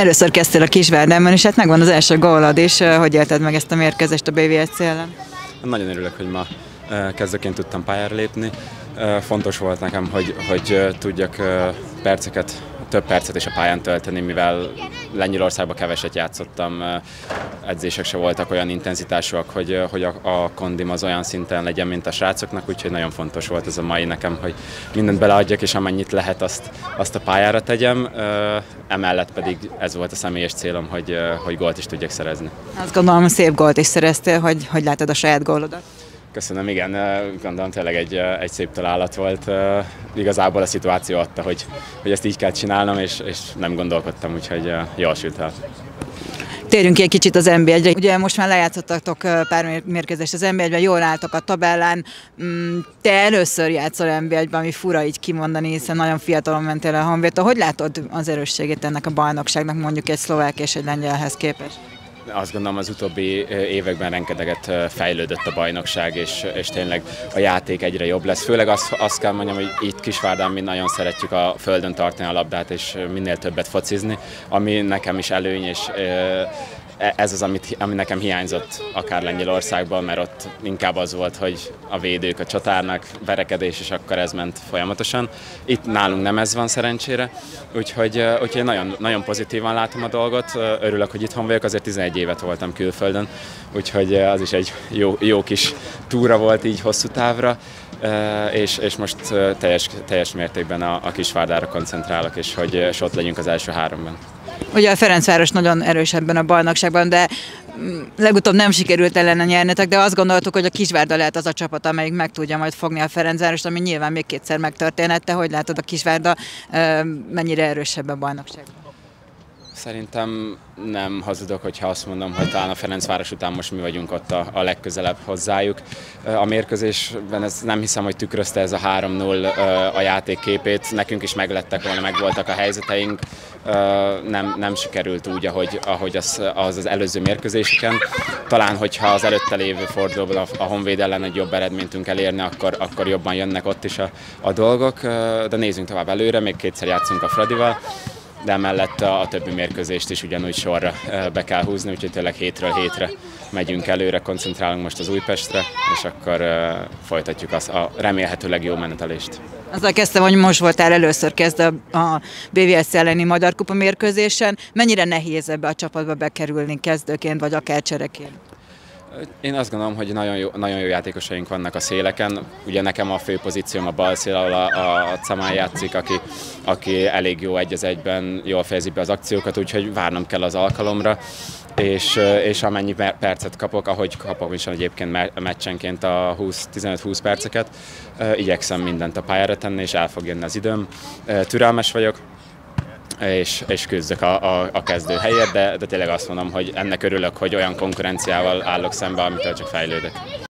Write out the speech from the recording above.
Először kezdtél a Kisvárdában, és hát megvan az első gólod is. Hogy élted meg ezt a mérkőzést a BVSC ellen? Nagyon örülök, hogy ma kezdőként tudtam pályára lépni. Fontos volt nekem, hogy tudjak perceket, több percet is a pályán tölteni, mivel Lengyelországban keveset játszottam, edzések se voltak olyan intenzitásúak, hogy a kondim az olyan szinten legyen, mint a srácoknak, úgyhogy nagyon fontos volt ez a mai nekem, hogy mindent beleadjak, és amennyit lehet, azt a pályára tegyem, emellett pedig ez volt a személyes célom, hogy gólt is tudjak szerezni. Azt gondolom, szép gólt is szereztél, hogy látod a saját gólodat? Köszönöm, igen, gondolom tényleg egy szép találat volt. Igazából a szituáció adta, hogy ezt így kell csinálnom, és nem gondolkodtam, úgyhogy jól sült el. Térjünk ki egy kicsit az NB1-re. Ugye most már lejátszottatok pár mérkőzést az NB1-ben, jól álltok a tabellán. Te először játszol NB1-ben, ami fura így kimondani, hiszen nagyon fiatalon mentél a Honvédtől. Hogy látod az erősségét ennek a bajnokságnak, mondjuk egy szlovák és egy lengyelhez képest? Azt gondolom, az utóbbi években rengeteget fejlődött a bajnokság, és tényleg a játék egyre jobb lesz. Főleg azt kell mondjam, hogy itt Kisvárdán mi nagyon szeretjük a földön tartani a labdát, és minél többet focizni, ami nekem is előny, és ez az, ami nekem hiányzott akár Lengyelországban, mert ott inkább az volt, hogy a védők a csatárnak, verekedés, és akkor ez ment folyamatosan. Itt nálunk nem ez van szerencsére, úgyhogy nagyon, nagyon pozitívan látom a dolgot. Örülök, hogy itthon vagyok, azért 11 évet voltam külföldön, úgyhogy az is egy jó kis túra volt így hosszú távra, és most teljes mértékben a Kisvárdára koncentrálok, és hogy ott legyünk az első háromban. Ugye a Ferencváros nagyon erős ebben a bajnokságban, de legutóbb nem sikerült ellene nyernetek, de azt gondoltuk, hogy a Kisvárda lehet az a csapat, amelyik meg tudja majd fogni a Ferencvárost, ami nyilván még kétszer megtörténhet. Te hogy látod, a Kisvárda mennyire erősebb a bajnokságban? Szerintem nem hazudok, hogyha azt mondom, hogy talán a Ferencváros után most mi vagyunk ott a legközelebb hozzájuk. A mérkőzésben ez, nem hiszem, hogy tükrözte ez a 3-0 a játékképét. Nekünk is meglettek volna, megvoltak a helyzeteink. Nem sikerült úgy, ahogy az előző mérkőzéseken. Talán, hogyha az előtte lévő fordulóban a Honvéd ellen egy jobb eredményt tudunk elérni, akkor jobban jönnek ott is a dolgok. De nézzünk tovább előre, még kétszer játszunk a Fradival, de emellett a többi mérkőzést is ugyanúgy sorra be kell húzni, úgyhogy tényleg hétről hétre megyünk előre, koncentrálunk most az Újpestre, és akkor folytatjuk a remélhetőleg jó menetelést. Azzal kezdtem, hogy most voltál először a BVSC elleni Magyar Kupa mérkőzésen. Mennyire nehéz ebbe a csapatba bekerülni kezdőként, vagy akár csereként? Én azt gondolom, hogy nagyon jó játékosaink vannak a széleken. Ugye nekem a fő pozícióm a bal szél, ahol a Csamán játszik, aki elég jó egy az egyben, jól fejezi be az akciókat, úgyhogy várnom kell az alkalomra. És amennyi percet kapok, ahogy kapok is egyébként meccsenként a 15-20 perceket, igyekszem mindent a pályára tenni, és el fog jönni az időm. Türelmes vagyok, és küzdök a kezdő helyért, de tényleg azt mondom, hogy ennek örülök, hogy olyan konkurenciával állok szembe, amitől csak fejlődök.